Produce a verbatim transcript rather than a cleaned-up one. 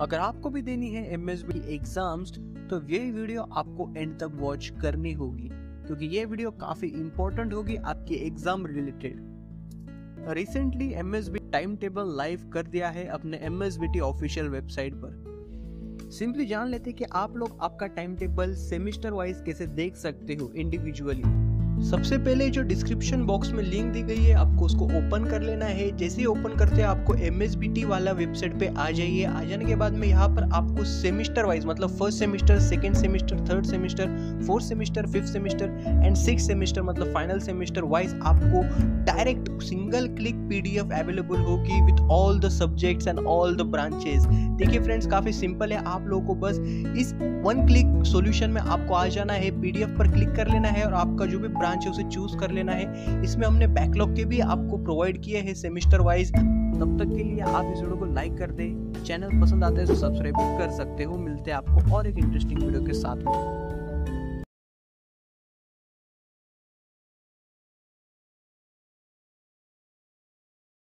अगर आपको भी देनी है एमएसबी एग्जाम्स तो ये वीडियो आपको एंड तक वॉच करनी होगी, क्योंकि ये वीडियो काफी इम्पोर्टेंट होगी आपके exam related. Recently MSB time table live कर दिया है अपने एमएसबीटी ऑफिशियल वेबसाइट पर। सिंपली जान लेते कि आप लोग आपका टाइम टेबल सेमेस्टर वाइज कैसे देख सकते हो इंडिविजुअली। सबसे पहले जो डिस्क्रिप्शन बॉक्स में लिंक दी गई है आपको उसको ओपन कर लेना है। जैसे ही ओपन करते हैं आपको एमएसबीटी वाला वेबसाइट पे आ जाइए। आ जाने के बाद में यहाँ पर आपको सेमेस्टर वाइज मतलब first semester, second semester, third semester, fourth semester, fifth semester and six semester मतलब फाइनल सेमेस्टर वाइज आपको direct single click PDF available होगी with all the subjects and all the branches. देखिए friends काफ़ी simple है, आप लोगों को बस इस वन क्लिक सॉल्यूशन में आपको आ जाना है, पीडीएफ पर क्लिक कर लेना है और आपका जो भी ब्रांच है उसे चूज कर लेना है। इसमें हमने बैकलॉग के भी आपको प्रोवाइड किए हैं सेमेस्टर वाइज। तब तक के लिए आप इस वीडियो को लाइक कर दें, चैनल पसंद आता है तो सब्सक्राइब कर सकते हो। मिलते हैं आपको और एक इंटरेस्टिंग वीडियो के साथ में।